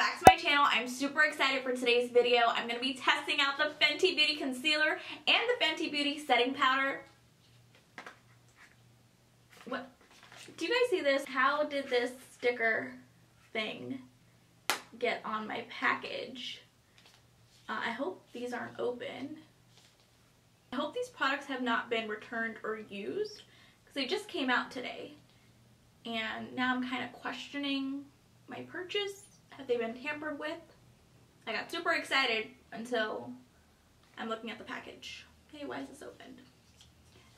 back to my channel. I'm super excited for today's video. I'm going to be testing out the Fenty Beauty Concealer and the Fenty Beauty Setting Powder. What? Do you guys see this? How did this sticker thing get on my package? I hope these aren't open. I hope these products have not been returned or used, because they just came out today. And now I'm kind of questioning my purchase. Have they been tampered with? I got super excited until I'm looking at the package. Hey, why is this opened?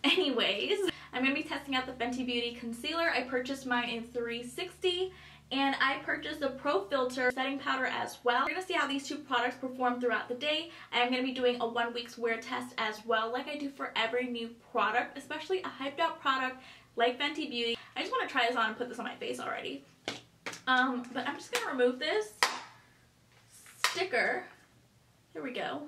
Anyways, I'm going to be testing out the Fenty Beauty Concealer. I purchased mine in 360, and I purchased the Pro Filt'r setting powder as well. We're going to see how these two products perform throughout the day. I'm going to be doing a 1 week's wear test as well, like I do for every new product, especially a hyped out product like Fenty Beauty. I just want to try this on and put this on my face already. But I'm just going to remove this sticker. Here we go.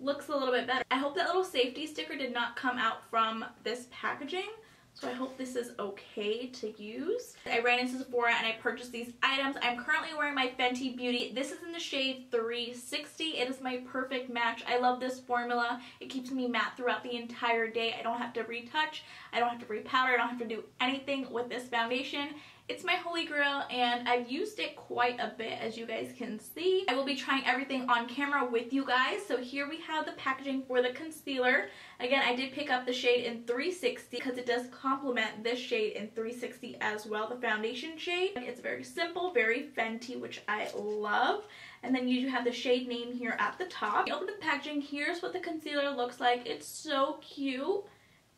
Looks a little bit better. I hope that little safety sticker did not come out from this packaging, so I hope this is okay to use. I ran into Sephora and I purchased these items. I'm currently wearing my Fenty Beauty. This is in the shade 360. It is my perfect match. I love this formula. It keeps me matte throughout the entire day. I don't have to retouch. I don't have to repowder. I don't have to do anything with this foundation. It's my holy grail, and I've used it quite a bit, as you guys can see. I will be trying everything on camera with you guys. So here we have the packaging for the concealer. Again, I did pick up the shade in 360 because it does complement this shade in 360 as well, the foundation shade. It's very simple, very Fenty, which I love. And then you do have the shade name here at the top. You open the packaging, here's what the concealer looks like. It's so cute.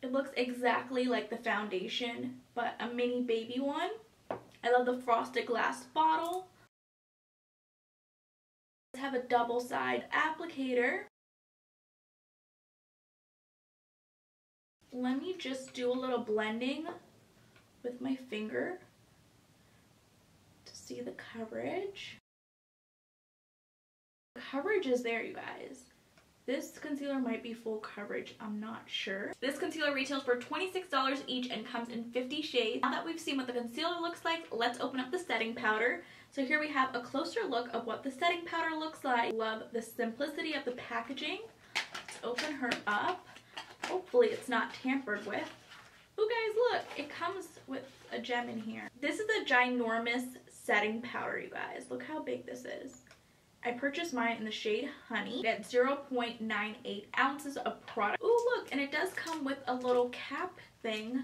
It looks exactly like the foundation, but a mini baby one. I love the frosted glass bottle. I have a double-side applicator. Let me just do a little blending with my finger to see the coverage. The coverage is there, you guys. This concealer might be full coverage, I'm not sure. This concealer retails for $26 each and comes in 50 shades. Now that we've seen what the concealer looks like, let's open up the setting powder. So here we have a closer look of what the setting powder looks like. Love the simplicity of the packaging. Let's open her up. Hopefully it's not tampered with. Oh guys, look, it comes with a gem in here. This is a ginormous setting powder, you guys. Look how big this is. I purchased mine in the shade Honey. That's 0.98 ounces of product. Oh, look, and it does come with a little cap thing.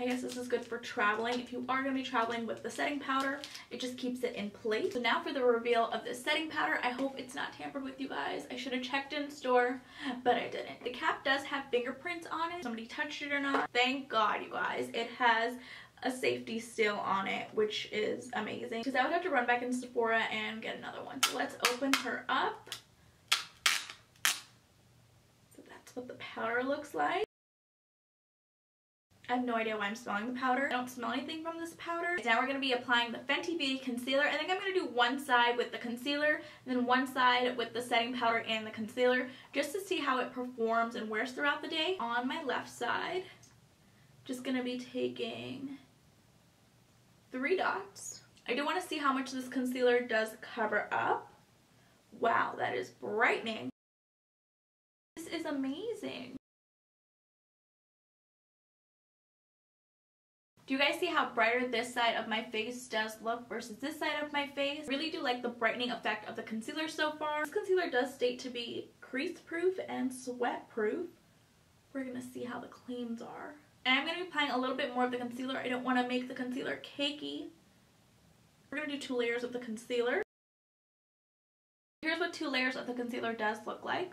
I guess this is good for traveling. If you are going to be traveling with the setting powder, it just keeps it in place. So now for the reveal of this setting powder. I hope it's not tampered with, you guys. I should have checked in store, but I didn't. The cap does have fingerprints on it. Somebody touched it or not. Thank God, you guys. It has a safety seal on it, which is amazing, because I would have to run back into Sephora and get another one. So let's open her up. So that's what the powder looks like. I have no idea why I'm smelling the powder. I don't smell anything from this powder. Now we're going to be applying the Fenty Beauty Concealer. I think I'm going to do one side with the concealer and then one side with the setting powder and the concealer, just to see how it performs and wears throughout the day. On my left side, just going to be taking 3 dots. I do want to see how much this concealer does cover up. Wow, that is brightening. This is amazing. Do you guys see how brighter this side of my face does look versus this side of my face? I really do like the brightening effect of the concealer so far. This concealer does state to be crease proof and sweat proof. We're going to see how the claims are. And I'm going to be applying a little bit more of the concealer. I don't want to make the concealer cakey. We're going to do 2 layers of the concealer. Here's what 2 layers of the concealer does look like.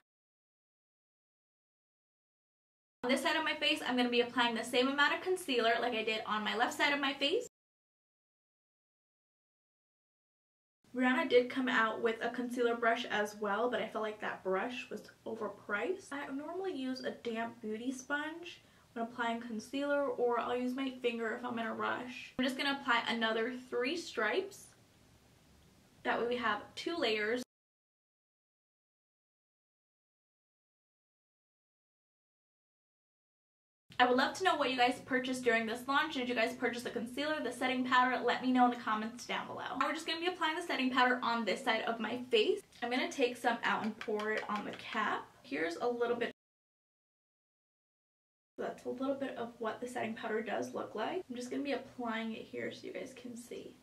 On this side of my face, I'm going to be applying the same amount of concealer like I did on my left side of my face. Rihanna did come out with a concealer brush as well, but I felt like that brush was overpriced. I normally use a damp beauty sponge applying concealer, or I'll use my finger if I'm in a rush. I'm just going to apply another 3 stripes. That way we have 2 layers. I would love to know what you guys purchased during this launch. Did you guys purchase the concealer, the setting powder? Let me know in the comments down below. Now we're just going to be applying the setting powder on this side of my face. I'm going to take some out and pour it on the cap. Here's a little bit. That's a little bit of what the setting powder does look like. I'm just going to be applying it here so you guys can see.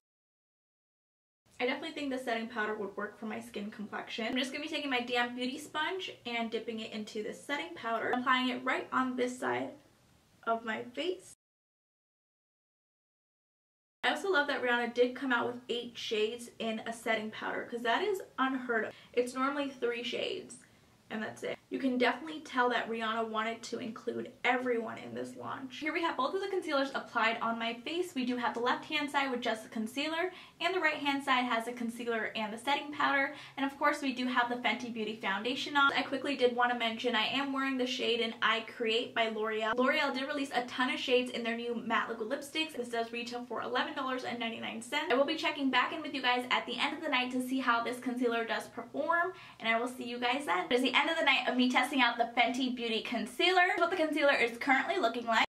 I definitely think the setting powder would work for my skin complexion. I'm just going to be taking my damp beauty sponge and dipping it into the setting powder. I'm applying it right on this side of my face. I also love that Rihanna did come out with 8 shades in a setting powder because that is unheard of. It's normally 3 shades and that's it. You can definitely tell that Rihanna wanted to include everyone in this launch. Here we have both of the concealers applied on my face. We do have the left hand side with just the concealer, and the right hand side has the concealer and the setting powder, and of course we do have the Fenty Beauty foundation on. I quickly did want to mention I am wearing the shade in I Create by L'Oreal. L'Oreal did release a ton of shades in their new matte liquid lipsticks. This does retail for $11.99. I will be checking back in with you guys at the end of the night to see how this concealer does perform, and I will see you guys then. It's the end of the night of me testing out the Fenty Beauty concealer. Here's what the concealer is currently looking like.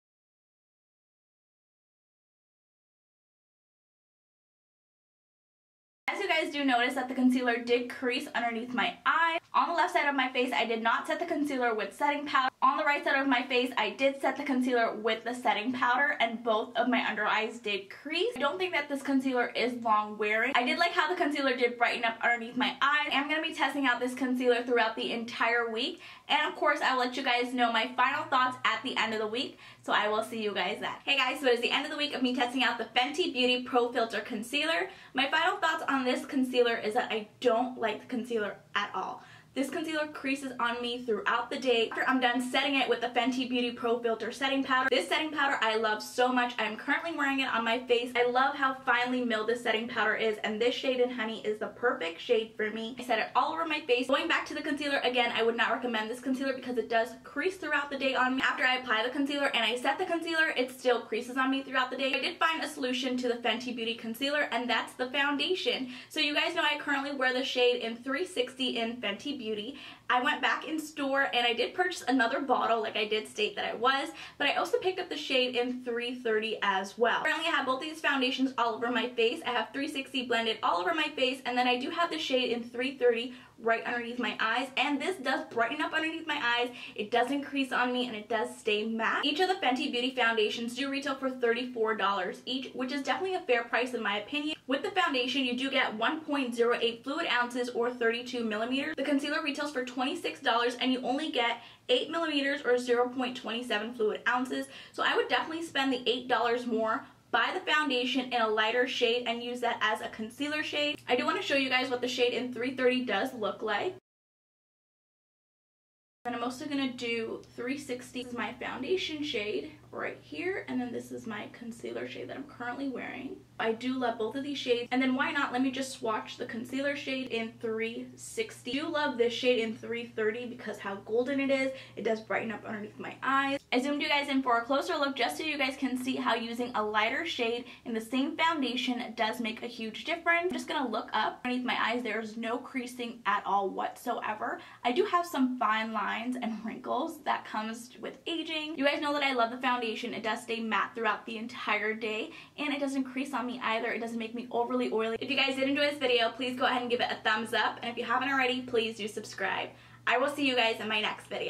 As you guys do notice that the concealer did crease underneath my eye. On the left side of my face, I did not set the concealer with setting powder. On the right side of my face, I did set the concealer with the setting powder, and both of my under eyes did crease. I don't think that this concealer is long wearing. I did like how the concealer did brighten up underneath my eye. I'm going to be testing out this concealer throughout the entire week, and of course, I'll let you guys know my final thoughts at the end of the week, so I will see you guys then. Hey guys, so it is the end of the week of me testing out the Fenty Beauty Pro Filt'r Concealer. My final thoughts on this concealer is that I don't like the concealer at all. This concealer creases on me throughout the day. After I'm done setting it with the Fenty Beauty Pro Filt'r setting powder. This setting powder I love so much. I'm currently wearing it on my face. I love how finely milled this setting powder is, and this shade in Honey is the perfect shade for me. I set it all over my face. Going back to the concealer, again, I would not recommend this concealer because it does crease throughout the day on me. After I apply the concealer and I set the concealer, it still creases on me throughout the day. I did find a solution to the Fenty Beauty concealer, and that's the foundation. So you guys know I currently wear the shade in 360 in Fenty Beauty. I went back in store and I did purchase another bottle, like I did state that I was, but I also picked up the shade in 330 as well. Currently I have both these foundations all over my face. I have 360 blended all over my face, and then I do have the shade in 330 right underneath my eyes, and this does brighten up underneath my eyes. It doesn't crease on me and it does stay matte. Each of the Fenty Beauty foundations do retail for $34 each, which is definitely a fair price in my opinion. With the foundation, you do get 1.08 fluid ounces or 32 millimeters. The concealer retails for $26 and you only get 8 millimeters or 0.27 fluid ounces. So I would definitely spend the $8 more, buy the foundation in a lighter shade, and use that as a concealer shade. I do want to show you guys what the shade in 330 does look like. And I'm also going to do 360 is my foundation shade right here, and then this is my concealer shade that I'm currently wearing. I do love both of these shades, and then why not let me just swatch the concealer shade in 360. I do love this shade in 330 because how golden it is. It does brighten up underneath my eyes. I zoomed you guys in for a closer look just so you guys can see how using a lighter shade in the same foundation does make a huge difference. I'm just gonna look up underneath my eyes. There's no creasing at all whatsoever. I do have some fine lines and wrinkles that comes with aging. You guys know that I love the foundation. It does stay matte throughout the entire day, and it doesn't crease on me either. It doesn't make me overly oily. If you guys did enjoy this video, please go ahead and give it a thumbs up, and if you haven't already, please do subscribe. I will see you guys in my next video.